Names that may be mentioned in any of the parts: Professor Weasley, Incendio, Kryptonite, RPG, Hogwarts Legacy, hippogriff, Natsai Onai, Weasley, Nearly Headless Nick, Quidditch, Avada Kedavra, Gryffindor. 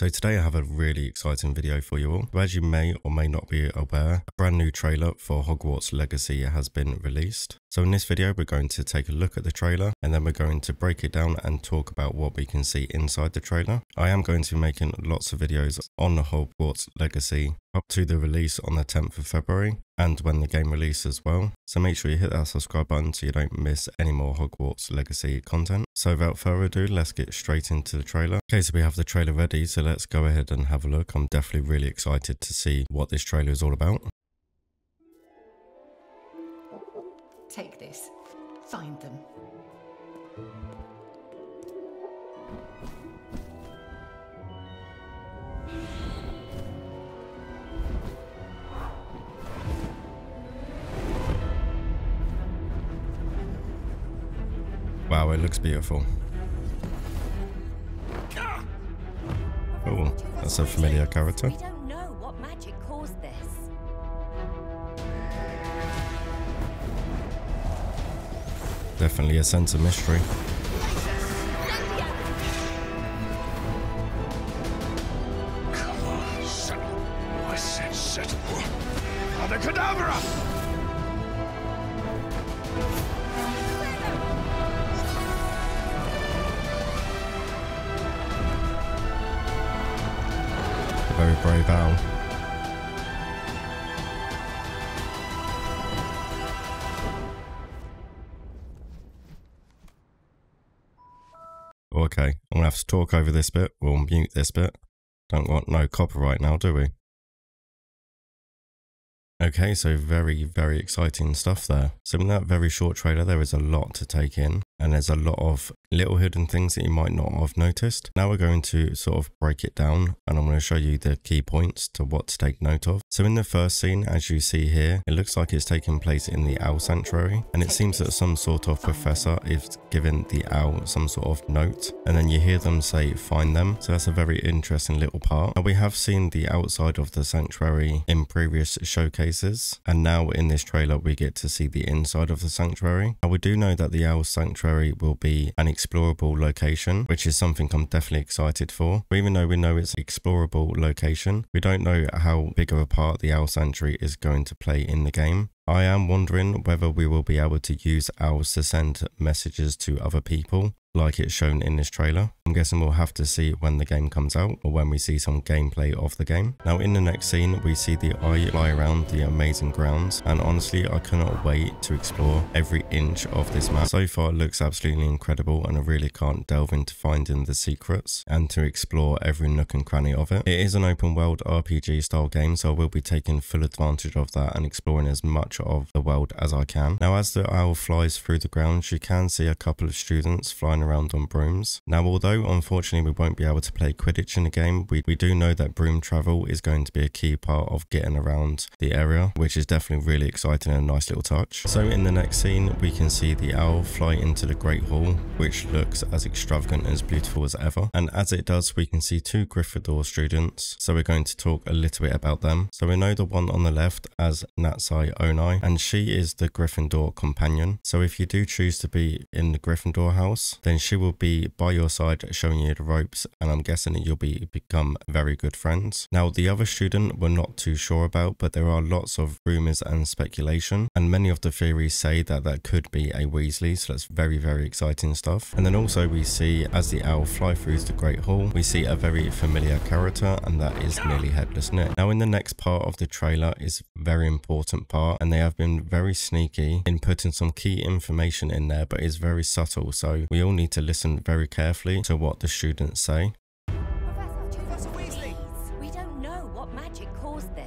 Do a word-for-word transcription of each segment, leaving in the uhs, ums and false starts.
So today I have a really exciting video for you all. As you may or may not be aware, a brand new trailer for Hogwarts Legacy has been released. So in this video we're going to take a look at the trailer and then we're going to break it down and talk about what we can see inside the trailer. I am going to be making lots of videos on the Hogwarts Legacy up to the release on the tenth of February and when the game releases as well. So make sure you hit that subscribe button so you don't miss any more Hogwarts Legacy content. So without further ado, let's get straight into the trailer. Okay, so we have the trailer ready, so let's go ahead and have a look. I'm definitely really excited to see what this trailer is all about. Take this. Find them. Wow, it looks beautiful. Oh, that's a familiar character. We don't know what magic caused this. Definitely a sense of mystery. Come on, settle. I said settle. Avada Kedavra! Very brave owl. Okay, I'm gonna have to talk over this bit. We'll mute this bit. Don't want no copyright now, do we? Okay, so very, very exciting stuff there. So in that very short trailer, there is a lot to take in and there's a lot of little hidden things that you might not have noticed. Now we're going to sort of break it down and I'm going to show you the key points to what to take note of. So in the first scene, as you see here, it looks like it's taking place in the owl sanctuary and it seems that some sort of professor is giving the owl some sort of note and then you hear them say, find them. So that's a very interesting little part. Now we have seen the outside of the sanctuary in previous showcases. And now in this trailer we get to see the inside of the sanctuary. Now we do know that the Owl Sanctuary will be an explorable location, which is something I'm definitely excited for. But even though we know it's an explorable location, we don't know how big of a part the Owl Sanctuary is going to play in the game. I am wondering whether we will be able to use owls to send messages to other people, like it's shown in this trailer. I'm guessing we'll have to see when the game comes out or when we see some gameplay of the game. Now in the next scene we see the eye fly around the amazing grounds and honestly I cannot wait to explore every inch of this map. So far it looks absolutely incredible and I really can't delve into finding the secrets and to explore every nook and cranny of it. It is an open world R P G style game so I will be taking full advantage of that and exploring as much of the world as I can. Now as the owl flies through the grounds you can see a couple of students flying around on brooms. Now although unfortunately we won't be able to play Quidditch in the game, we, we do know that broom travel is going to be a key part of getting around the area, which is definitely really exciting and a nice little touch. So in the next scene we can see the owl fly into the Great Hall, which looks as extravagant and as beautiful as ever, and as it does we can see two Gryffindor students, so we're going to talk a little bit about them. So we know the one on the left as Natsai Onai and she is the Gryffindor companion, so if you do choose to be in the Gryffindor house then she will be by your side showing you the ropes and I'm guessing that you'll be become very good friends. Now the other student we're not too sure about, but there are lots of rumours and speculation and many of the theories say that that could be a Weasley, so that's very very exciting stuff. And then also we see as the owl fly through the Great Hall we see a very familiar character and that is Nearly Headless Nick. Now in the next part of the trailer is a very important part and they have been very sneaky in putting some key information in there but it's very subtle, so we all need to listen very carefully to what the students say. Professor Weasley, we don't know what magic caused this.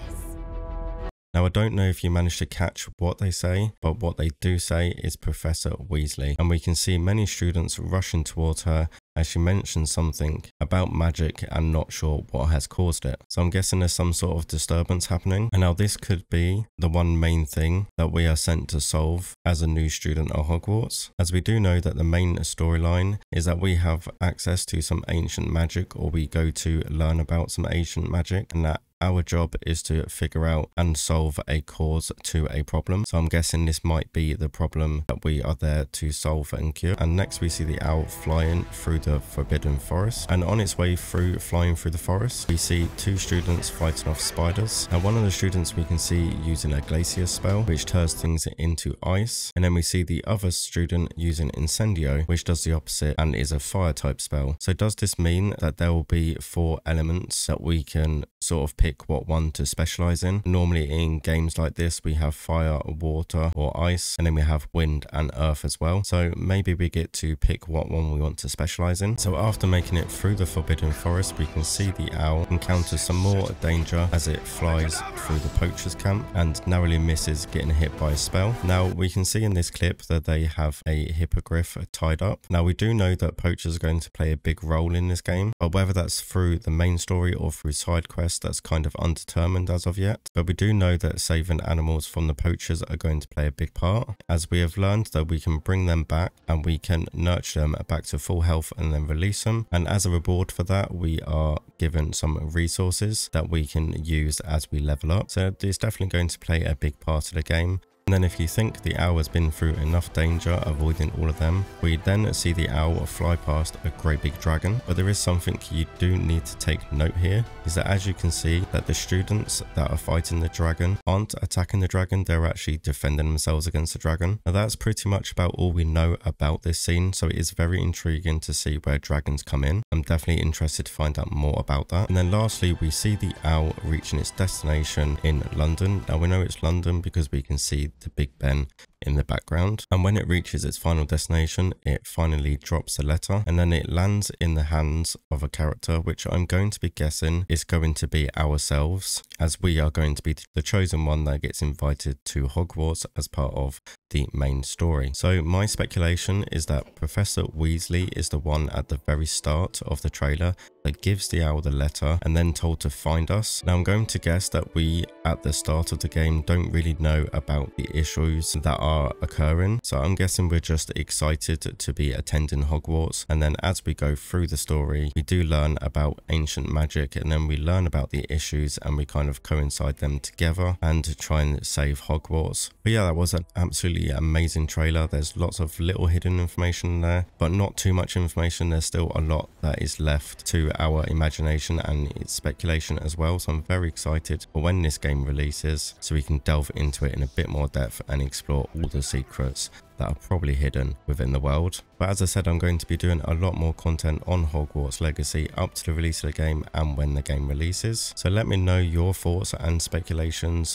Now I don't know if you managed to catch what they say, but what they do say is Professor Weasley, and we can see many students rushing towards her as she mentioned something about magic and not sure what has caused it. So I'm guessing there's some sort of disturbance happening. And now this could be the one main thing that we are sent to solve as a new student at Hogwarts, as we do know that the main storyline is that we have access to some ancient magic, or we go to learn about some ancient magic, and that Our job is to figure out and solve a cause to a problem. So I'm guessing this might be the problem that we are there to solve and cure. And next we see the owl flying through the forbidden forest. And on its way through, flying through the forest, we see two students fighting off spiders. And one of the students we can see using a glacier spell, which turns things into ice. And then we see the other student using incendio, which does the opposite and is a fire type spell. So does this mean that there will be four elements that we can sort of pick what one to specialize in? Normally in games like this we have fire, water or ice, and then we have wind and earth as well. So maybe we get to pick what one we want to specialize in. So after making it through the forbidden forest, we can see the owl encounter some more danger as it flies through the poacher's camp and narrowly misses getting hit by a spell. Now we can see in this clip that they have a hippogriff tied up. Now we do know that poachers are going to play a big role in this game, but whether that's through the main story or through side quests, that's kind of undetermined as of yet. But we do know that saving animals from the poachers are going to play a big part, as we have learned that we can bring them back and we can nurture them back to full health and then release them. And as a reward for that, we are given some resources that we can use as we level up. So it's definitely going to play a big part of the game. And then if you think the owl has been through enough danger avoiding all of them, we then see the owl fly past a great big dragon. But there is something you do need to take note here, is that as you can see that the students that are fighting the dragon aren't attacking the dragon, they're actually defending themselves against the dragon. Now that's pretty much about all we know about this scene, so it is very intriguing to see where dragons come in. I'm definitely interested to find out more about that. And then lastly we see the owl reaching its destination in London. Now we know it's London because we can see the Big Ben in the background, and when it reaches its final destination it finally drops a letter and then it lands in the hands of a character which I'm going to be guessing is going to be ourselves, as we are going to be the chosen one that gets invited to Hogwarts as part of the main story. So my speculation is that Professor Weasley is the one at the very start of the trailer that gives the owl the letter and then told to find us. Now I'm going to guess that we at the start of the game don't really know about the issues that are Are occurring, so I'm guessing we're just excited to be attending Hogwarts, and then as we go through the story we do learn about ancient magic and then we learn about the issues and we kind of coincide them together and to try and save Hogwarts. But yeah, that was an absolutely amazing trailer. There's lots of little hidden information there, but not too much information. There's still a lot that is left to our imagination and its speculation as well, so I'm very excited for when this game releases so we can delve into it in a bit more depth and explore all the secrets that are probably hidden within the world. But as I said, I'm going to be doing a lot more content on Hogwarts Legacy up to the release of the game and when the game releases. So let me know your thoughts and speculations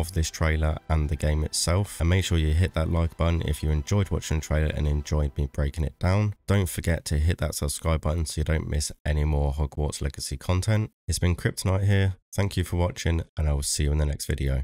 of this trailer and the game itself, and make sure you hit that like button if you enjoyed watching the trailer and enjoyed me breaking it down. Don't forget to hit that subscribe button so you don't miss any more Hogwarts Legacy content. It's been Kryptonite here, thank you for watching, and I will see you in the next video.